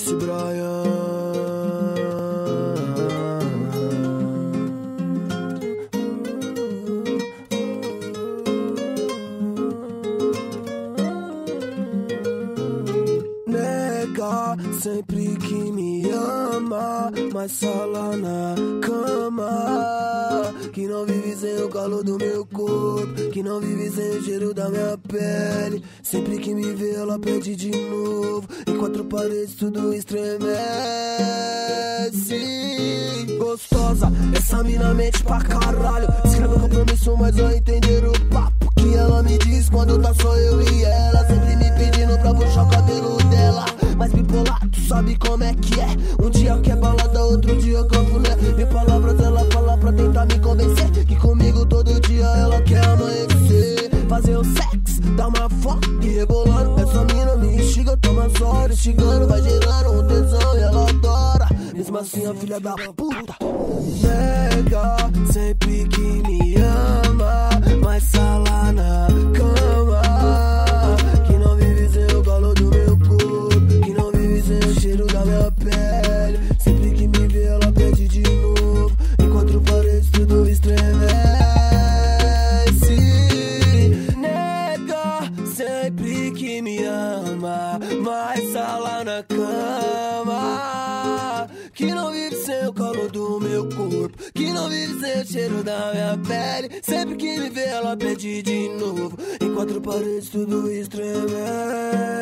disse Brian. Nega, sempre que me ama, mas só lá na cama. Que não vive sem o calor do meu corpo, que não vive sem o cheiro da minha pele. Sempre que me vê ela pede de novo, em quatro paredes tudo estremece. Gostosa, essa mina mente pra caralho. Escreveu compromisso, mas eu entender o papo que ela me diz quando tá só eu e ela. Sempre me pedindo pra puxar o cabelo dela, mas bipolar, tu sabe como é que é. Um dia eu quero balada, outro dia eu canto, né? Mil palavras ela fala pra tentar me convencer que comigo todo dia ela quer amanhecer. Fazer o sexo, dar uma foto e rebolando. Essa mina me instiga, toma as horas, instigando. Vai gerando um tesão e ela adora. Mesmo assim a filha da puta nega, sempre que me ama, mas tá lá na cama. Que não vive sem o calor do meu corpo, que não vive sem o cheiro da minha pele. Sempre que me vê ela pede de novo, enquanto paredes tudo estremece. Sempre que me ama, mas tá lá na cama. Que não vive sem o calor do meu corpo, que não vive sem o cheiro da minha pele. Sempre que me vê ela pede de novo, em quatro paredes tudo estremece.